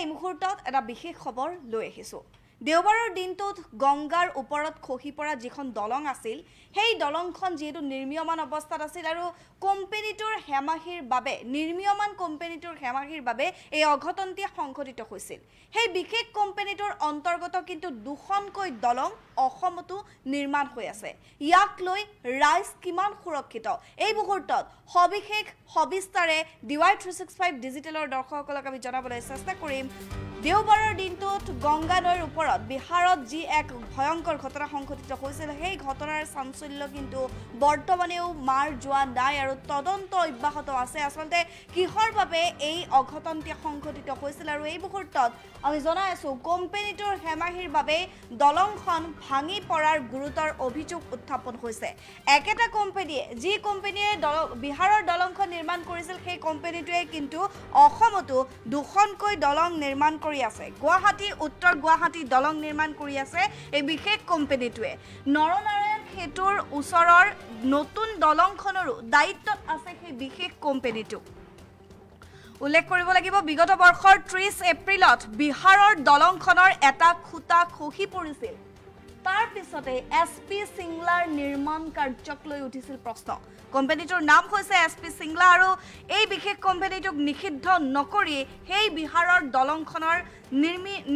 এই মুহূৰ্তত এটা বিশেষ খবৰ লৈ আহিছো দেওবাৰৰ দিনটোত গংগাৰ ওপৰত খহি পৰা যিখন দলং আছিল সেই দলংখন যেটো নিৰ্মীয়মান অৱস্থাত আছিল আৰু কোম্পানীটোৰ হেমাহিৰ বাবে নিৰ্মীয়মান কোম্পানীটোৰ হেমাহিৰ বাবে এই অঘটনটি সংঘটিত হৈছিল সেই বিশেষ কোম্পানীটোৰ অন্তৰ্গত কিন্তু দুখনকৈ দলং অসমতো নিৰ্মাণ হৈ আছে ইয়াক লৈ ৰাইজ কিমান সুৰক্ষিত এই মুহূৰ্তত হবিশেষ হবিস্তাৰে DY365 ডিজিটেলৰ দৰ্শকসকলক আমি জনাবলৈ চেষ্টা কৰিম দেওবাৰৰ দিনটোত গংগা নৈৰ ওপৰত বিহাৰত যি এক ভয়ংকৰ ঘটনা সংঘটিত হৈছিল সেই ঘটনাৰ সামঞ্জস্য কিন্তু বৰ্তমানেও মাৰ যোৱা নাই আৰু তদন্ত অব্যাহত আছে আসলে কিহৰ বাবে এই অঘটনটি সংঘটিত হৈছিল আৰু এই মুহূৰ্তত আমি জনাই আছো কোম্পানীটোৰ হেমাহিৰ বাবে দলংখন ভাঙি পৰাৰ গুৰুতৰ অভিযোগ উত্থাপন হৈছে একেটা কোম্পানীয়ে যি কোম্পানীয়ে বিহাৰৰ দলংখন নিৰ্মাণ কৰিছিল সেই কোম্পানীটোৱে কিন্তু অসমতো দুখনকৈ দলং নিৰ্মাণ Guwahati Uttar Guwahati Dolong Nirman Korea se a big company to a Noronaren Hetur Usoror Notun Dolong Honoru Daiton as a big company to উল্লেখ কৰিব লাগিব বিগত বৰ্ষৰ 30 এপ্ৰিলত বিহাৰৰ দলংখনৰ এটা খুটা খহি পৰিছিল তাৰ পিছতে SP সিংলাৰ নিৰ্মাণ কাৰ্যক লৈ উঠিছিল প্ৰশ্ন কোম্পানীটোৰ নাম হৈছে SP সিংলা আৰু এই বিশেষ কোম্পানীটোক নিষিদ্ধ নকৰি সেই বিহাৰৰ দলংখনৰ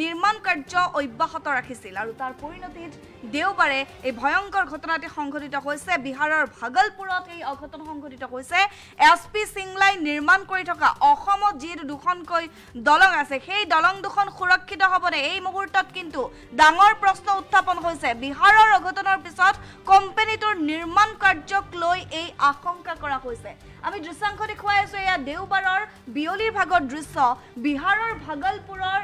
নিৰ্মাণ কাৰ্য অব্যাহত ৰাখিছিল আৰু তাৰ পৰিণতিত দেওবাৰে এই ভয়ংকৰ ঘটনাটি সংঘটিত হৈছে বিহাৰৰ ভাগলপুৰত এই অঘটন সংঘটিত হৈছে SP সিংলাই নিৰ্মাণ কৰি থকা অসমত যি দুখনকৈ দলং আছে সেই দলং দুখন সুৰক্ষিত হ'বনে এই মুহূৰ্তত কিন্তু ডাঙৰ প্ৰশ্ন উত্থাপন বিহাৰৰ অঘটনৰ পিছত কোম্পানীটোৰ নিৰ্মাণ কাৰ্যক লৈ এই আশংকা কৰা হৈছে আমি দৃশ্যাংশ দেখুৱাই আছো ইয়া দেওবাৰৰ বিয়লিৰ ভাগৰ দৃশ্য বিহাৰৰ ভাগলপুৰৰ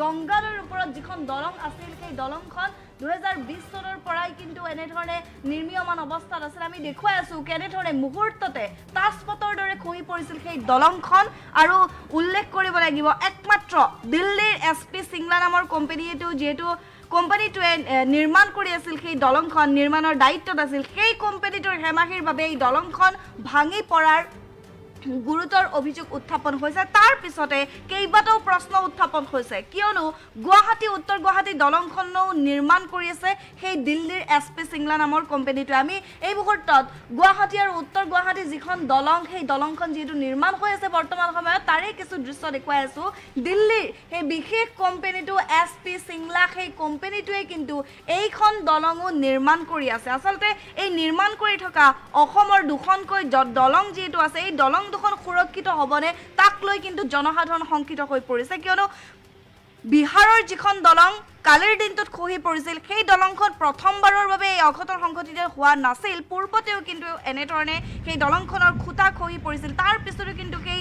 গংগাৰৰ ওপৰত যিখন দলং আছিল সেই দলংখন 2020 চনৰ পৰাই কিন্তু এনে ধৰণে নিৰ্মীয়মান অৱস্থাত আছিল আমি দেখুৱাই আছো কেনে ধৰণে মুহূৰ্ততে তাসপতৰ দৰে খহি পৰিছিল সেই দলংখন আৰু উল্লেখ কৰিব লাগিব একমাত্ৰ দিল্লীৰ SP সিংলা নামৰ কোম্পানীটো যেটো Company to Nirman Korea Silke Dolongkon, Nirman or Diet to the Silke competitor Hemahir Babe Dolongkon, Bhangi Porar Gurutor Obijok Uttapon Hose, Tarpisote, Keibato Prosno Uttapon Hose, Kiono, Guwahati Uttar Guwahati Dolongkono, Nirman Korea, Hey Dilli SP Singla Namor Company to Ami, Abuhot, Guwahati or Uttar Guwahati Zikon Dolong, Hey Dolongkon Jitu Nirman Hose, Bortoman Hama, Tarek is to Drisso requires so Dilli, Hey Bihik Company to SP Singla, Hey Company to Akinto, Akon Dolongo, Nirman Korea, Salte, A Nirman Korea, Ohomor Duhonko, Dolong Jitu, A Dolong. সুৰক্ষিত হ'বনে তাক লৈ কিন্তু জনসাধাৰণ সংকিত হৈ পৰিছে কিয়নো বিহাৰৰ যিখন দলং কালৰ দিনটোত খহি পৰিছিল সেই দলংখন প্ৰথমবাৰৰ বাবে এই অঘটন সংঘটিত হোৱা নাছিল পূৰ্বতেও কিন্তু এনে ধৰণে সেই দলংখনৰ খুটা খহি পৰিছিল তাৰ পিছতো কিন্তু সেই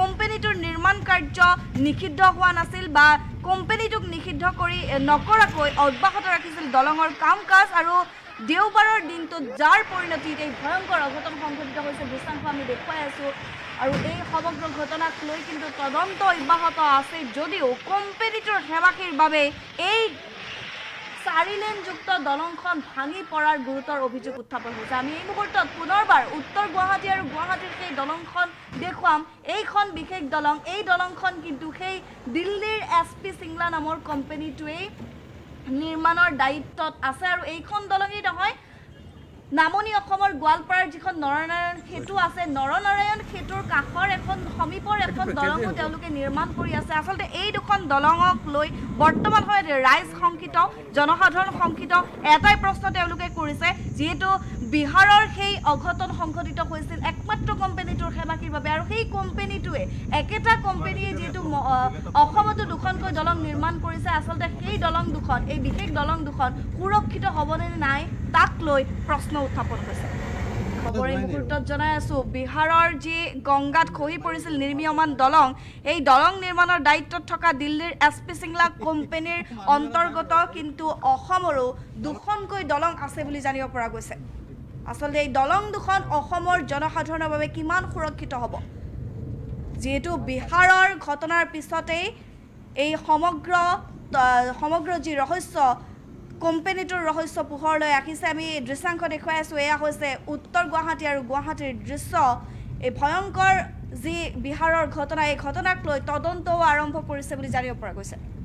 কোম্পানীটোৰ নিৰ্মাণ কাৰ্য নিষিদ্ধ হোৱা নাছিল বা কোম্পানীটোক নিষিদ্ধ কৰি নকৰাকৈ অব্যাহত ৰাখিছিল দলংৰ কাম-কাজ আৰু দেওবাৰৰ দিনটো যাৰ পৰিণতিত এই ভয়ংকৰ অঘটন সংঘটিত হৈছে দৃষ্টান্ত আমি দেখুৱাই আছো আৰু এই সমগ্ৰ ঘটনাক লৈ কিন্তু তদন্ত অব্যাহত আছে যদিও কোম্পানীটোৰ হেমাখিৰ বাবে এই চাৰিলেনযুক্ত দলংখন ভাঙি পৰাৰ গুৰুতৰ অভিযোগ উত্থাপন হৈছে আমি এই মুহূৰ্তত পুনৰবাৰ উত্তৰ গুৱাহাটী আৰু গুৱাহাটীৰ সেই দলংখন দেখুৱাম এইখন বিশেষ দলং এই দলংখন কিন্তু সেই দিল্লীৰ SP সিংলা নামৰ কোম্পানীটোৱে নিৰ্মাণৰ দায়িত্বত আছে আৰু এইখন দলংই নহয় নামনি অসমৰ গোৱালপাৰাৰ যিখন নৰনাৰায়ণ হেতু আছে নৰনাৰায়ণ হেতুৰ কাখৰ এখন সমীপৰ এখন দলং তেওঁলোকে নিৰ্মাণ কৰি আছে আসলে এই দুখন দলংক লৈ বৰ্তমান হয় ৰাইজ সংকিত জনসাধাৰণ সংকিত এটাই প্ৰশ্ন তেওঁলোকে কৰিছে যেটো বিহাৰৰ সেই অঘটন সংঘটিত হৈছিল একমাত্ৰ কোম্পানীটোৰ হেমাকিৰ বাবে আৰু সেই কোম্পানীটোৱে একেটা কোম্পানীয়ে যেটো অসমতো দুখনকৈ দলং নিৰ্মাণ কৰিছে আসলে সেই দলং দুখন এই বিশেষ দলং দুখন সুৰক্ষিত হ'বনে নাই তাক লৈ প্ৰশ্ন উত্থাপন হৈছে খবৰৰ মুহূৰ্তত জনাই আছো বিহাৰৰ যি গংগাত খহি পৰিছিল নিৰ্মীয়মান দলং এই দলং নিৰ্মাণৰ দায়িত্বত থকা দিল্লীৰ SP সিংলা কোম্পানীৰ অন্তৰ্গত কিন্তু অসমৰো দুখনকৈ দলং আছে বুলি জানিব পৰা গৈছে আসলে এই দলং দুখন অসমৰ জনসাধাৰণৰ বাবে কিমান সুৰক্ষিত হ'ব যেটো বিহাৰৰ ঘটনাৰ পিছতে এই সমগ্ৰ যি ৰহস্য কোম্পানীটোৰ ৰহস্য পোহৰলৈ আহিছে আমি দৃশ্যাংশ দেখুৱাই আছো এয়া হৈছে উত্তৰ গুৱাহাটী আৰু গুৱাহাটীৰ দৃশ্য এই ভয়ংকৰ जी बिहार और घटना एक घटना क्लोय तदंत आरंभ करिसे বুলি जानिब পৰা গৈছে।